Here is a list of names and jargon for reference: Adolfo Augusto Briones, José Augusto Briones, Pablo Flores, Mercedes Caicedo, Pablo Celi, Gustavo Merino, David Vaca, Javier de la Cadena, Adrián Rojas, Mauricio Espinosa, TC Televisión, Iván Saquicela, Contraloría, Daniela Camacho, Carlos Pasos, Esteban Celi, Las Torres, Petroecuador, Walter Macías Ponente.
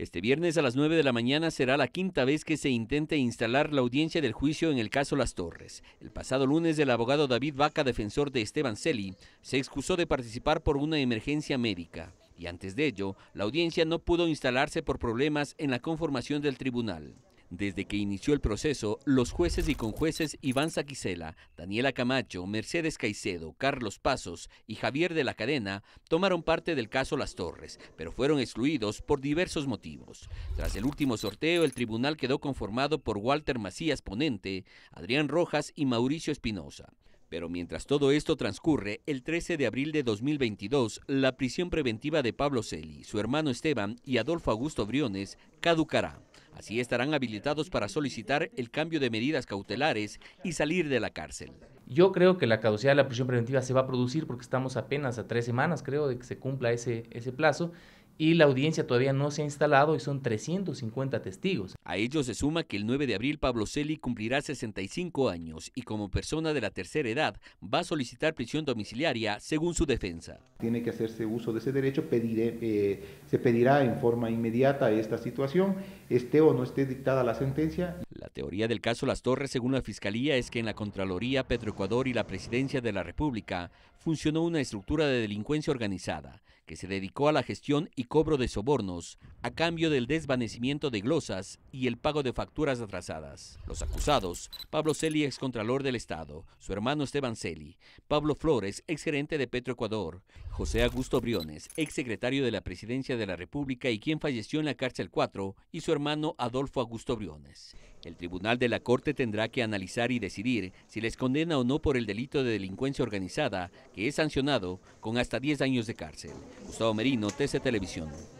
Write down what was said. Este viernes a las 9 de la mañana será la quinta vez que se intente instalar la audiencia del juicio en el caso Las Torres. El pasado lunes el abogado David Vaca, defensor de Esteban Celi, se excusó de participar por una emergencia médica. Y antes de ello, la audiencia no pudo instalarse por problemas en la conformación del tribunal. Desde que inició el proceso, los jueces y conjueces Iván Saquicela, Daniela Camacho, Mercedes Caicedo, Carlos Pasos y Javier de la Cadena tomaron parte del caso Las Torres, pero fueron excluidos por diversos motivos. Tras el último sorteo, el tribunal quedó conformado por Walter Macías Ponente, Adrián Rojas y Mauricio Espinosa. Pero mientras todo esto transcurre, el 13 de abril de 2022, la prisión preventiva de Pablo Celi, su hermano Esteban y Adolfo Augusto Briones caducará. Así estarán habilitados para solicitar el cambio de medidas cautelares y salir de la cárcel. Yo creo que la caducidad de la prisión preventiva se va a producir porque estamos apenas a 3 semanas, creo, de que se cumpla ese plazo, y la audiencia todavía no se ha instalado y son 350 testigos. A ello se suma que el 9 de abril Pablo Celi cumplirá 65 años y como persona de la tercera edad va a solicitar prisión domiciliaria según su defensa. Tiene que hacerse uso de ese derecho, se pedirá en forma inmediata esta situación, esté o no esté dictada la sentencia. La teoría del caso Las Torres, según la Fiscalía, es que en la Contraloría, Petroecuador y la Presidencia de la República funcionó una estructura de delincuencia organizada que se dedicó a la gestión y cobro de sobornos a cambio del desvanecimiento de glosas y el pago de facturas atrasadas. Los acusados, Pablo Celi, excontralor del Estado, su hermano Esteban Celi, Pablo Flores, exgerente de Petroecuador, José Augusto Briones, exsecretario de la Presidencia de la República y quien falleció en la cárcel 4, y su hermano Adolfo Augusto Briones. El tribunal de la Corte tendrá que analizar y decidir si les condena o no por el delito de delincuencia organizada, que es sancionado con hasta 10 años de cárcel. Gustavo Merino, TC Televisión.